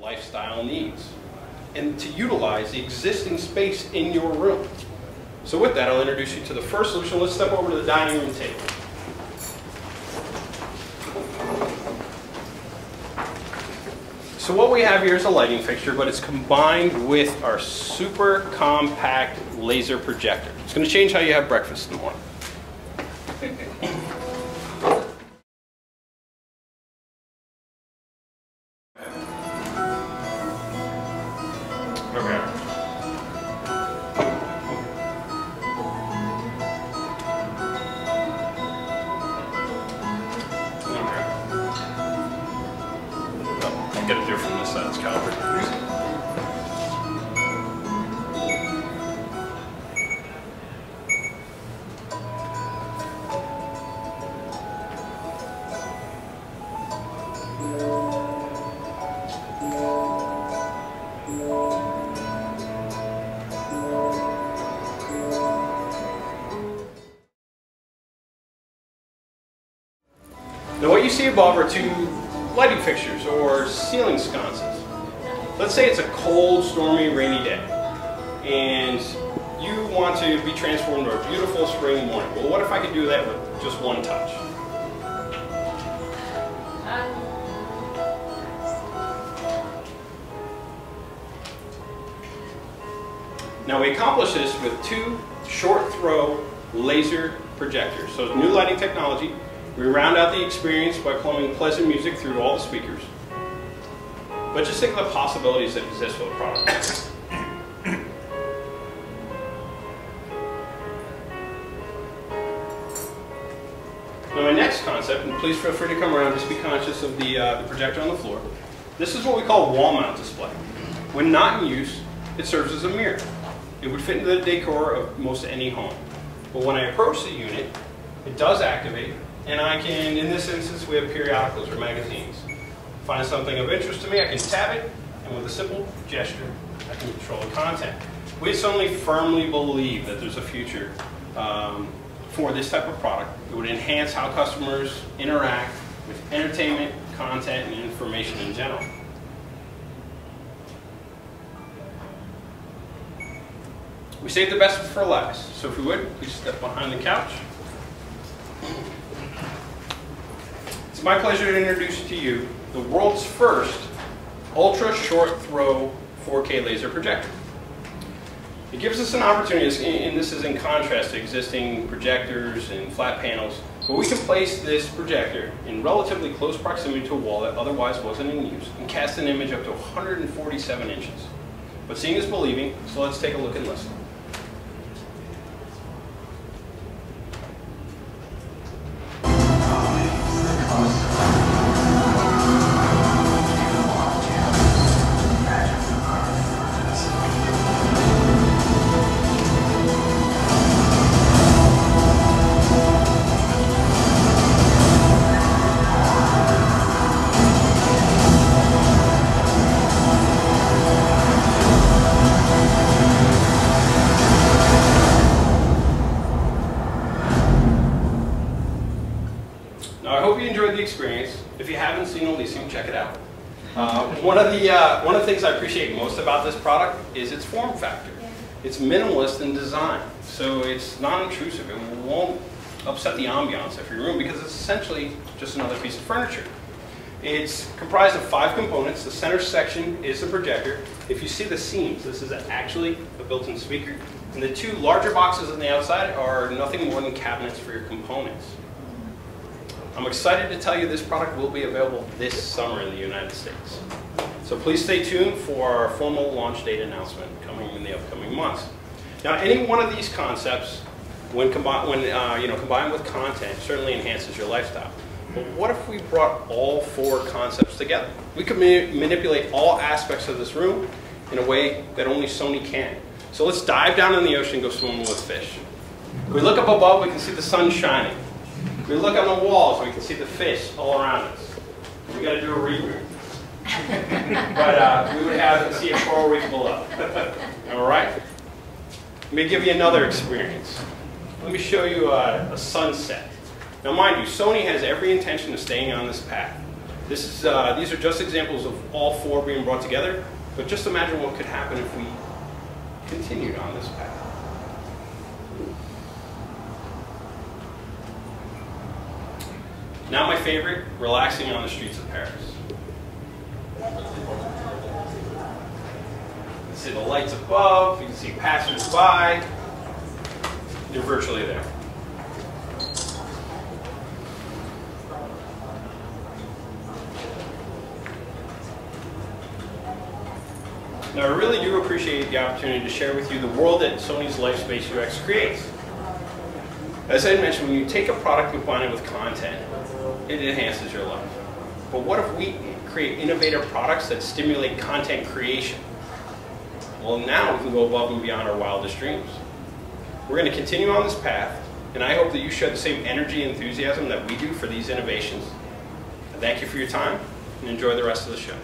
lifestyle needs and to utilize the existing space in your room. So with that, I'll introduce you to the first solution. Let's step over to the dining room table. So what we have here is a lighting fixture, but it's combined with our super compact laser projector. It's going to change how you have breakfast in the morning. Get it through from this side, it's kind of pretty . Now what you see above are two lighting fixtures or ceiling sconces. Let's say it's a cold, stormy, rainy day and you want to be transformed to a beautiful spring morning. Well, what if I could do that with just one touch? Now we accomplish this with two short throw laser projectors. So new lighting technology. We round out the experience by plumbing pleasant music through all the speakers. But just think of the possibilities that exist for the product. Now my next concept, and please feel free to come around, just be conscious of the projector on the floor. This is what we call wall mount display. When not in use, it serves as a mirror. It would fit into the decor of most any home. But when I approach the unit, it does activate. And I can, in this instance, we have periodicals or magazines. Find something of interest to me, I can tap it, and with a simple gesture, I can control the content. We at Sony firmly believe that there's a future for this type of product. It would enhance how customers interact with entertainment, content, and information in general. We save the best for last. So if you would, please step behind the couch. It's my pleasure to introduce to you the world's first ultra short throw 4K laser projector. It gives us an opportunity, and this is in contrast to existing projectors and flat panels, but we can place this projector in relatively close proximity to a wall that otherwise wasn't in use and cast an image up to 147 inches. But seeing is believing, so let's take a look and listen. Now, I hope you enjoyed the experience. If you haven't seen Elysium, check it out. One of the things I appreciate most about this product is its form factor. It's minimalist in design, so it's non-intrusive. It won't upset the ambiance of your room because it's essentially just another piece of furniture. It's comprised of 5 components. The center section is the projector. If you see the seams, this is actually a built-in speaker. And the 2 larger boxes on the outside are nothing more than cabinets for your components. I'm excited to tell you this product will be available this summer in the United States. So please stay tuned for our formal launch date announcement coming in the upcoming months. Now, any one of these concepts, when combined with content, certainly enhances your lifestyle. But what if we brought all 4 concepts together? We could manipulate all aspects of this room in a way that only Sony can. So let's dive down in the ocean and go swimming with fish. If we look up above, we can see the sun shining. We look on the walls, we can see the fish all around us. We got to do a reboot. but we would have to see a coral reef below. All right? Let me give you another experience. Let me show you a sunset. Now mind you, Sony has every intention of staying on this path. This is, these are just examples of all four being brought together, but just imagine what could happen if we continued on this path. Now my favorite, relaxing on the streets of Paris. You can see the lights above, you can see passers-by, you're virtually there. Now, I really do appreciate the opportunity to share with you the world that Sony's Life Space UX creates. As I mentioned, when you take a product and combine it with content, it enhances your life. But what if we create innovative products that stimulate content creation? Well, now we can go above and beyond our wildest dreams. We're going to continue on this path, and I hope that you show the same energy and enthusiasm that we do for these innovations. I thank you for your time, and enjoy the rest of the show.